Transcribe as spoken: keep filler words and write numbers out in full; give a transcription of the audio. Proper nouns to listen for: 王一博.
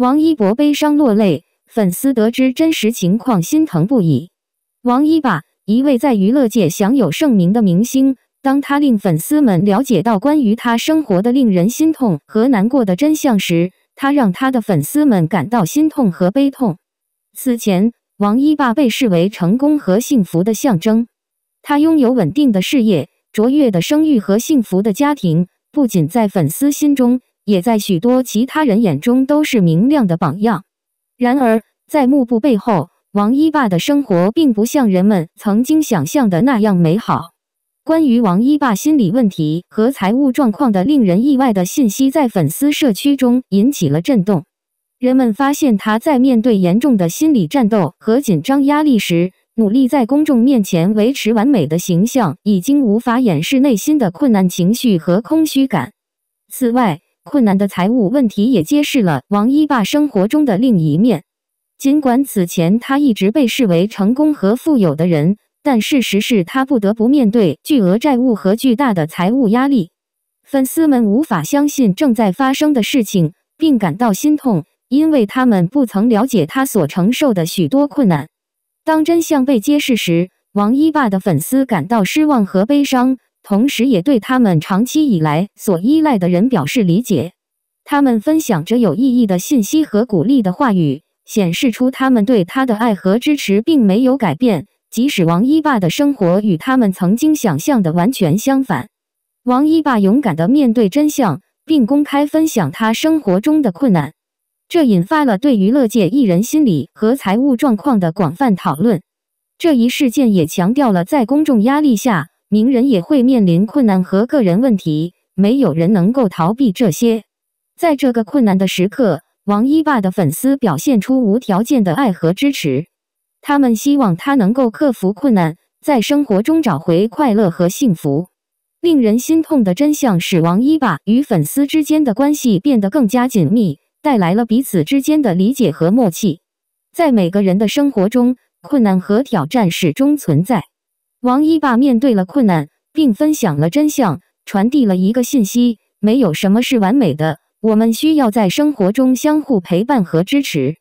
王一博悲伤落泪，粉丝得知真实情况心疼不已。王一吧，一位在娱乐界享有盛名的明星，当他令粉丝们了解到关于他生活的令人心痛和难过的真相时，他让他的粉丝们感到心痛和悲痛。此前，王一吧被视为成功和幸福的象征，他拥有稳定的事业、卓越的声誉和幸福的家庭，不仅在粉丝心中，也在许多其他人眼中都是明亮的榜样。然而，在幕布背后，王一吧的生活并不像人们曾经想象的那样美好。关于王一吧心理问题和财务状况的令人意外的信息在粉丝社区中引起了震动。人们发现他在面对严重的心理战斗和紧张压力时，努力在公众面前维持完美的形象，已经无法掩饰内心的困难情绪和空虚感。此外，困难的财务问题也揭示了王一吧生活中的另一面。尽管此前他一直被视为成功和富有的人，但事实是他不得不面对巨额债务和巨大的财务压力。粉丝们无法相信正在发生的事情，并感到心痛，因为他们不曾了解他所承受的许多困难。当真相被揭示时，王一吧的粉丝感到失望和悲伤，同时也对他们长期以来所依赖的人表示理解。他们分享着有意义的信息和鼓励的话语，显示出他们对他的爱和支持并没有改变，即使王一吧的生活与他们曾经想象的完全相反。王一吧勇敢地面对真相，并公开分享他生活中的困难。这引发了对娱乐界艺人心理和财务状况的广泛讨论。这一事件也强调了在公众压力下，名人也会面临困难和个人问题，没有人能够逃避这些。在这个困难的时刻，王一吧的粉丝表现出无条件的爱和支持。他们希望他能够克服困难，在生活中找回快乐和幸福。令人心痛的真相使王一吧与粉丝之间的关系变得更加紧密，带来了彼此之间的理解和默契。在每个人的生活中，困难和挑战始终存在。王一吧面对了困难，并分享了真相，传递了一个信息：没有什么是完美的，我们需要在生活中相互陪伴和支持。